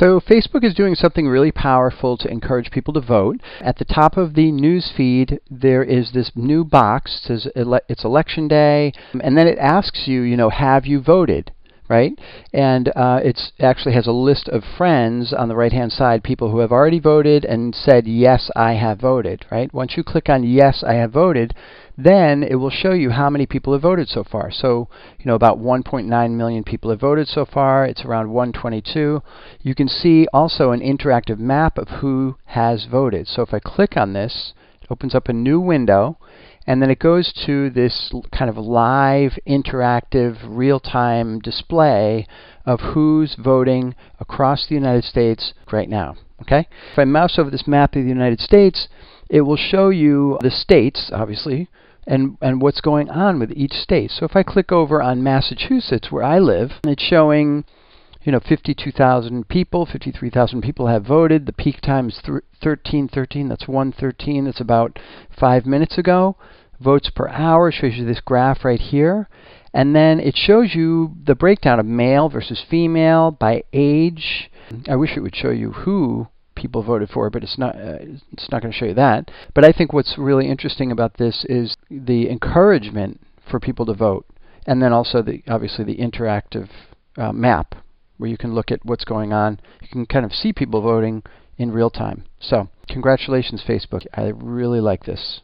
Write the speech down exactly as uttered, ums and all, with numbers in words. So Facebook is doing something really powerful to encourage people to vote. At the top of the news feed, there is this new box. It says ele- it's election day, and then it asks you, you know, have you voted? Right? And uh, it actually has a list of friends on the right-hand side, people who have already voted and said, yes, I have voted, right? Once you click on yes, I have voted, then it will show you how many people have voted so far. So, you know, about one point nine million people have voted so far. It's around one twenty-two. You can see also an interactive map of who has voted. So if I click on this, it opens up a new window. And then it goes to this kind of live, interactive, real-time display of who's voting across the United States right now. Okay? If I mouse over this map of the United States, it will show you the states, obviously, and, and what's going on with each state. So if I click over on Massachusetts, where I live, it's showing, you know, fifty-two thousand people, fifty-three thousand people have voted. The peak time is thirteen thirteen. That's one thirteen. That's about five minutes ago. Votes per hour shows you this graph right here. And then it shows you the breakdown of male versus female by age. I wish it would show you who people voted for, but it's not, uh, it's not going to show you that. But I think what's really interesting about this is the encouragement for people to vote. And then also, the obviously, the interactive uh, map, where you can look at what's going on. You can kind of see people voting in real time. So, congratulations, Facebook. I really like this.